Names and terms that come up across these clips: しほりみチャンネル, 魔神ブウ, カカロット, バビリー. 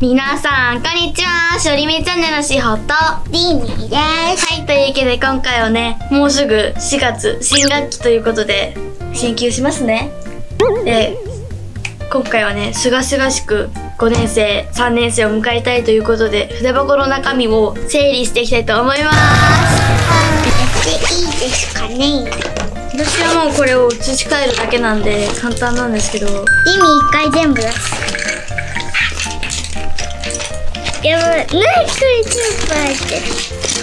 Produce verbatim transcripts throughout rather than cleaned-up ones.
皆さんこんにちは、しおりみチャンネルのしほとりみです。はい、というわけで今回はね、もうすぐしがつ新学期ということで進級しますね。で、今回はね、すがすがしくごねん生、さんねん生を迎えたいということで、筆箱の中身を整理していきたいと思います。やっていいですかね。私はもうこれを移し替えるだけなんで簡単なんですけど、意味一回全部出す。やばい、何これ全部入って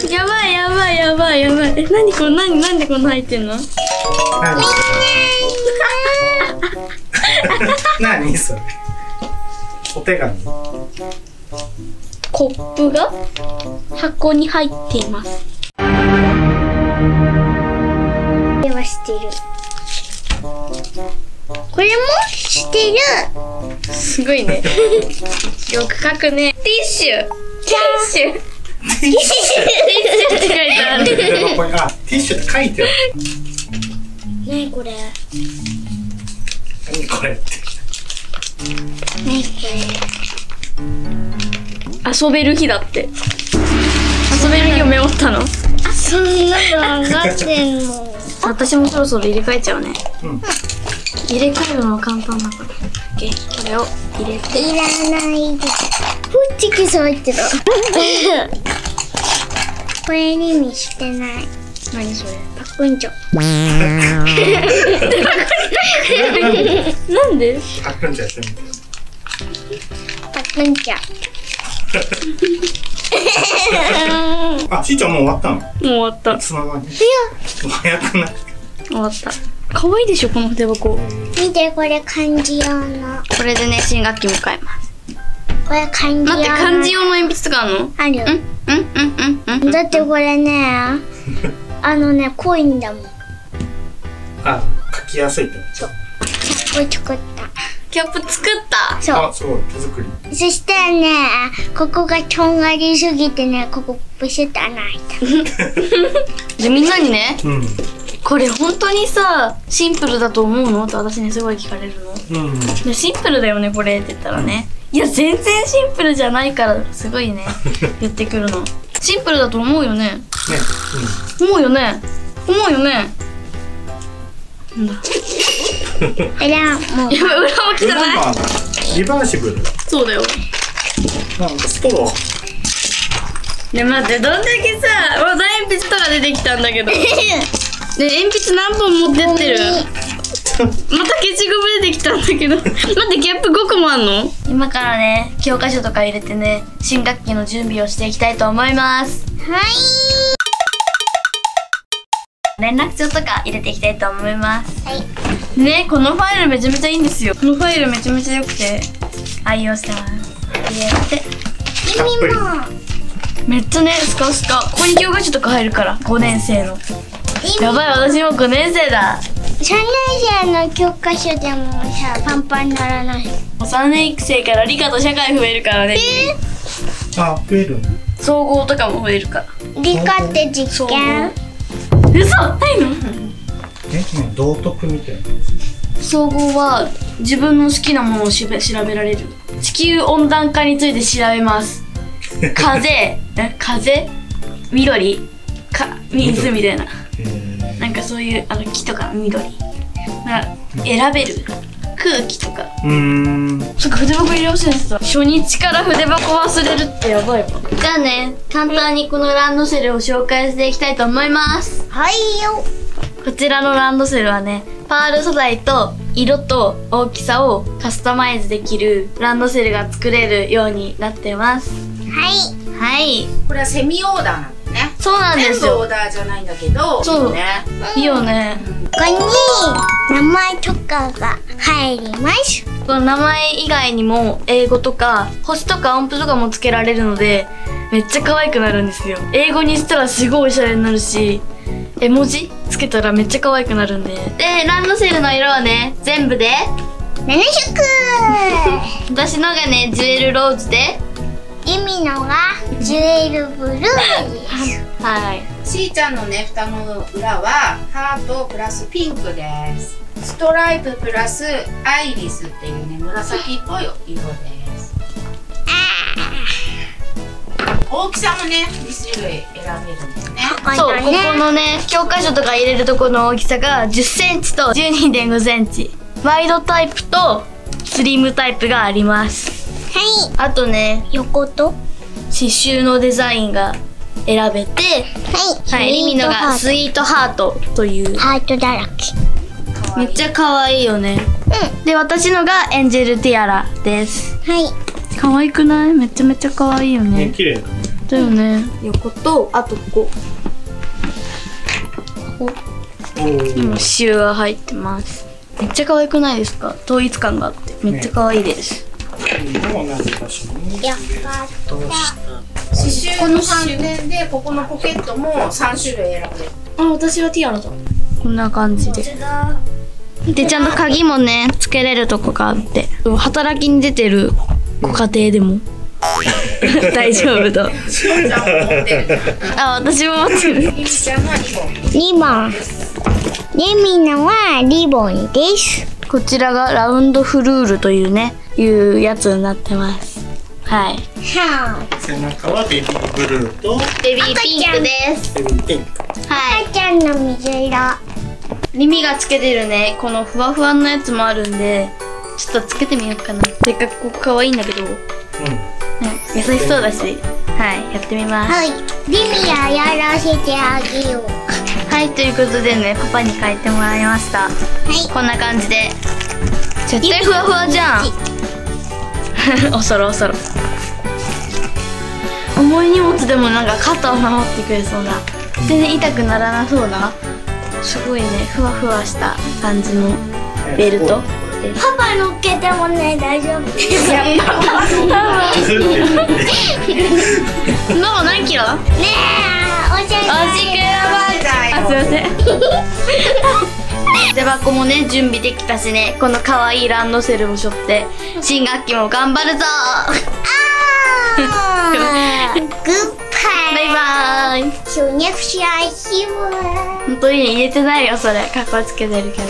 る。やばいやばいやばいやばい。え、何これ、何なんでこんな入ってんの？何それ？お手紙。コップが箱に入っています。してる。これもしてる。すごいね。よく書くね。ティッシュ。ティッシュ。ティッシュ。ティッシュって書いてある。何これ。何これって。何これ。遊べる日だって。遊べる日をメモったの。そんなの分かってんの。私もそろそろ入れ替えちゃうね。うん、入れ替えるのは簡単だから。これを入れて。いらないです。こっちキス入ってた。これに見してない。何それ？パックンチョ。なんで？パックンチョやってみてよ。パックンチョ。あ、しーちゃんもう終わったの？もう終わった。つながり。いや。早くない？終わった。可愛いでしょこの筆箱。見てこれ漢字用の。これでね、新学期迎えます。これ漢字用の。待って、漢字用の鉛筆とかあるの？ある。うんうんうんうん。だってこれね、あのね、濃いんだもん。あ、書きやすいって。そう。キャップ作った。キャップ作った。そう。あ、そう、手作り。そしたらね、ここがとんがりすぎてね、ここブシュッと穴開いた。じゃあみんなにね、うん、これ本当にさ、シンプルだと思うのって私にすごい聞かれるの。うんうん、シンプルだよねこれって言ったらね、いや全然シンプルじゃないからすごいね言ってくるの。シンプルだと思うよね。ね、うん、思うよね。思うよね。なんだ。裏も。やばい、裏も汚い。リバーシブル。そうだよ。なんかストロー。ね、待って、どんだけさ、まだ鉛筆とか出てきたんだけど。ね、鉛筆何本持ってってる。また消しゴム出てきたんだけど。待って、ギャップごこもあんの？今からね、教科書とか入れてね、新学期の準備をしていきたいと思います。はい。連絡帳とか入れていきたいと思います。はい。ね、このファイルめちゃめちゃいいんですよ。このファイルめちゃめちゃ良くて愛用してます。入れて。耳も。めっちゃね、スカスカ。ここに教科書とか入るから、ごねん生の。やばい、私もごねん生だ。さんねん生の教科書でもさ、パンパンにならない。さんねん生から理科と社会増えるからね。えー、あ、増える。総合とかも増えるから。理科って実験？嘘、ないの？え、道徳みたいな。総合は自分の好きなものを調べられる。地球温暖化について調べます。風、風、緑、か、水みたいな。なんかそういうあの木とか緑。な、選べる。空気とか。うん。そっか、筆箱入れ忘れてた。初日から筆箱忘れるってやばいわ。じゃあね、簡単にこのランドセルを紹介していきたいと思います。はいよ。こちらのランドセルはね、パール素材と色と大きさをカスタマイズできるランドセルが作れるようになってます。はい。はい。これはセミオーダーなんだね。そうなんですよ。全部オーダーじゃないんだけど。そうね。いいよね。ここに名前とかが入ります。この名前以外にも英語とか星とか音符とかもつけられるのでめっちゃ可愛くなるんですよ。英語にしたらすごいおしゃれになるし、絵文字つけたらめっちゃ可愛くなるんで。で、ランドセルの色はね、全部でななしょく。私のがね、ジュエルローズで、ゆみのがジュエルブルーです。はい。しーちゃんのね、蓋の裏はハートプラスピンクです。ストライププラスアイリスっていうね、紫っぽい色です。あ大きさもねにしゅるい選べるんですね。そう、ここのね教科書とか入れるところの大きさがじゅっセンチと じゅうにてんごセンチ、ワイドタイプとスリムタイプがあります。はい、あとね横と刺繍のデザインが選べて、はい、はい、リミノがスイートハートというハートだらけ、めっちゃ可愛いよね。うん。で、私のがエンジェルティアラです。はい。可愛くない？めちゃめちゃ可愛いよね。ね、綺麗だよね。横とあとここ。ここ。今刺繍が入ってます。めっちゃ可愛くないですか？統一感があってめっちゃ可愛いです。やった。どうした？刺繍の半面でここのポケットもさんしゅるい選べる。あ、私はティアラだ。こんな感じで。で、ちゃんと鍵もねつけれるとこがあって、働きに出てるご家庭でも大丈夫だ。あ、私も持ってる。リミちゃんはリボン。リボン。レミナはリボンです。こちらがラウンドフルールというねいうやつになってます。はい。はい。背中はベビーブルーとベビーピンクです。ベビーピンク。はい。赤ちゃんの水色。耳がつけてるね、このふわふわのやつもあるんで、ちょっとつけてみようかな。せっかくここ可愛いんだけど、うん、うん、優しそうだし、はい、やってみます。はい。リミはやらせてあげよう。はい、ということでね、パパに書いてもらいました。はい。こんな感じで。絶対ふわふわじゃん。おそろおそろ重い荷物でもなんか肩を守ってくれそうな、全然痛くならなそうな、すごいねふわふわした感じのベルト。パパ乗っけてもね大丈夫です。やっぱママ何キロねえ、おしゃれ。おしくらばあちゃん。あ、すいません。手箱もね準備できたしね、この可愛いランドセルも背負って新学期も頑張るぞ。あーグッバイバイバイ。本当に入れてないよ、それかっこつけてるけど。